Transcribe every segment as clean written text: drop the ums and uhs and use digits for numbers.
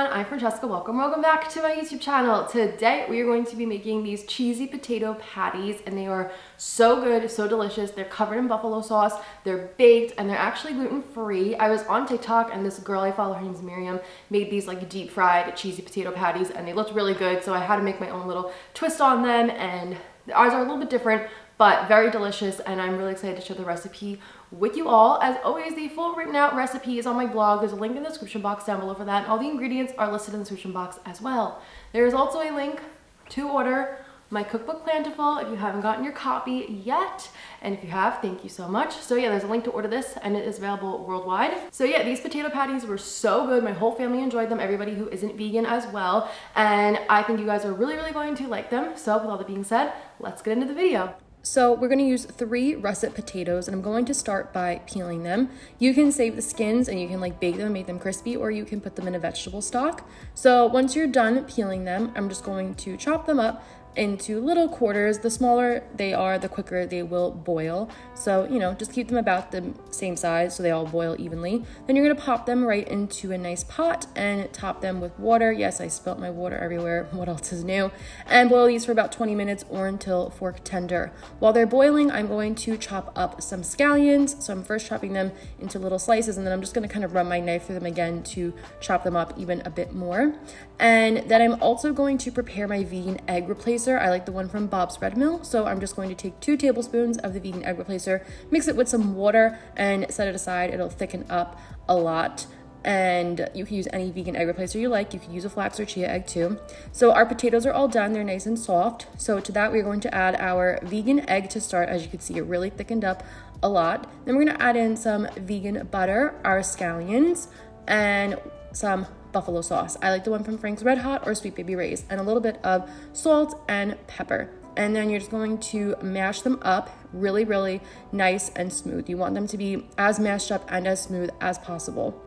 everyone, I'm Francesca. Welcome back to my YouTube channel. Today we are going to be making these cheesy potato patties and they are so good, so delicious. They're covered in buffalo sauce, they're baked, and they're actually gluten-free. I was on TikTok and this girl I follow, her name's Miriam, made these like deep fried cheesy potato patties and they looked really good, so I had to make my own little twist on them, and ours are a little bit different but very delicious, and I'm really excited to share the recipe with you all. As always, the full written out recipe is on my blog. There's a link in the description box down below for that. All the ingredients are listed in the description box as well. There is also a link to order my cookbook Plantiful if you haven't gotten your copy yet, and if you have, thank you so much. So yeah, there's a link to order this and it is available worldwide. So yeah, these potato patties were so good. My whole family enjoyed them, everybody who isn't vegan as well, and I think you guys are really going to like them. So with all that being said, let's get into the video. So we're going to use 3 russet potatoes, and I'm going to start by peeling them. You can save the skins and you can like bake them and make them crispy, or you can put them in a vegetable stock. So once you're done peeling them, I'm just going to chop them up into little quarters. The smaller they are, the quicker they will boil. So, you know, just keep them about the same size so they all boil evenly. Then you're gonna pop them right into a nice pot and top them with water. Yes, I spilt my water everywhere. What else is new? And boil these for about 20 minutes or until fork tender. While they're boiling, I'm going to chop up some scallions. So I'm first chopping them into little slices, and then I'm just gonna kind of run my knife through them again to chop them up even a bit more. And then I'm also going to prepare my vegan egg replacement. I like the one from Bob's Red Mill, so I'm just going to take 2 tablespoons of the vegan egg replacer, mix it with some water, and set it aside. It'll thicken up a lot, and you can use any vegan egg replacer you like. You can use a flax or chia egg too. So our potatoes are all done, they're nice and soft. So to that we're going to add our vegan egg to start. As you can see, it really thickened up a lot. Then we're going to add in some vegan butter, our scallions, and some buffalo sauce. I like the one from Frank's Red Hot or Sweet Baby Ray's, and a little bit of salt and pepper. And then you're just going to mash them up really nice and smooth. You want them to be as mashed up and as smooth as possible.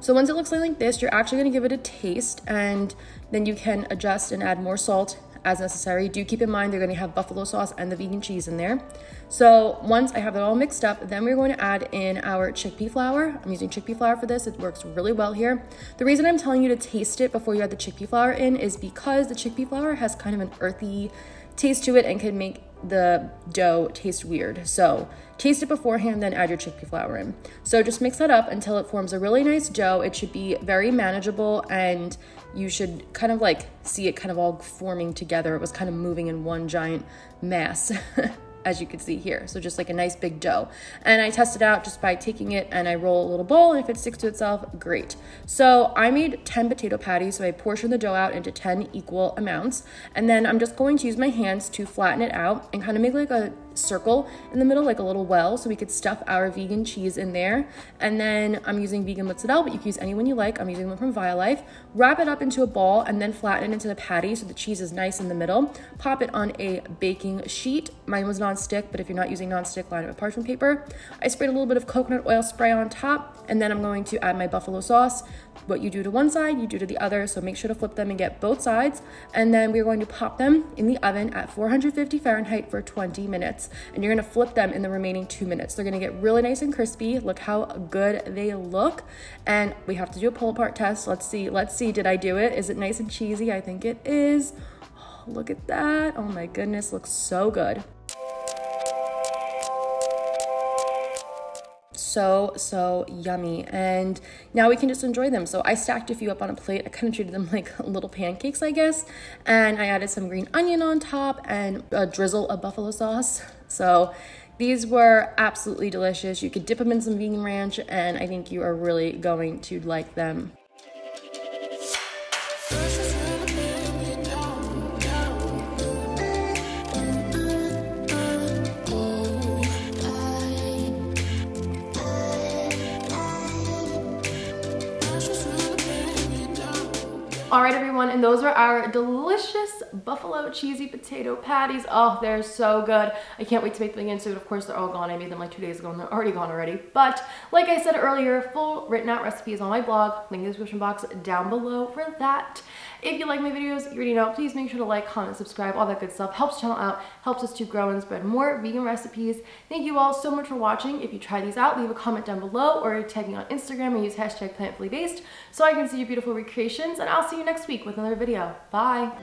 So once it looks like this, you're actually going to give it a taste, and then you can adjust and add more salt as necessary. Do keep in mind they're going to have buffalo sauce and the vegan cheese in there. So once I have it all mixed up, then we're going to add in our chickpea flour. I'm using chickpea flour for this. It works really well here. The reason I'm telling you to taste it before you add the chickpea flour in is because the chickpea flour has kind of an earthy taste to it and can make the dough taste weird. So taste it beforehand, then add your chickpea flour in. So just mix that up until it forms a really nice dough. It should be very manageable, and you should kind of like see it kind of all forming together. It was kind of moving in one giant mass as you can see here. So just like a nice big dough. And I test it out just by taking it and I roll a little bowl, and if it sticks to itself, great. So I made 10 potato patties, so I portioned the dough out into 10 equal amounts. And then I'm just going to use my hands to flatten it out and kind of make like a circle in the middle, like a little well, so we could stuff our vegan cheese in there. And then I'm using vegan mozzarella, but you can use any one you like. I'm using one from Violife. Wrap it up into a ball and then flatten it into the patty so the cheese is nice in the middle. Pop it on a baking sheet. Mine was non-stick, but if you're not using non-stick, line it with parchment paper. I sprayed a little bit of coconut oil spray on top, and then I'm going to add my buffalo sauce. What you do to one side, you do to the other, so make sure to flip them and get both sides. And then we're going to pop them in the oven at 450 Fahrenheit for 20 minutes. And you're gonna flip them in the remaining 2 minutes. They're gonna get really nice and crispy. Look how good they look. And we have to do a pull apart test. Let's see, did I do it? Is it nice and cheesy? I think it is. Oh, look at that. Oh my goodness, looks so good. So yummy. And now we can just enjoy them. So I stacked a few up on a plate. I kind of treated them like little pancakes, I guess. And I added some green onion on top and a drizzle of buffalo sauce. So these were absolutely delicious. You could dip them in some vegan ranch, and I think you are really going to like them. All right, everyone, and those are our delicious buffalo cheesy potato patties. Oh, they're so good. I can't wait to make them again soon. Of course, they're all gone. I made them like 2 days ago and they're already gone already. But like I said earlier, full written out recipe is on my blog. Link in the description box down below for that. If you like my videos, you already know, please make sure to like, comment, subscribe, all that good stuff. Helps the channel out, helps us to grow and spread more vegan recipes. Thank you all so much for watching. If you try these out, leave a comment down below or tag me on Instagram and use #PlantfullyBased so I can see your beautiful recreations, and I'll see you next week with another video. Bye!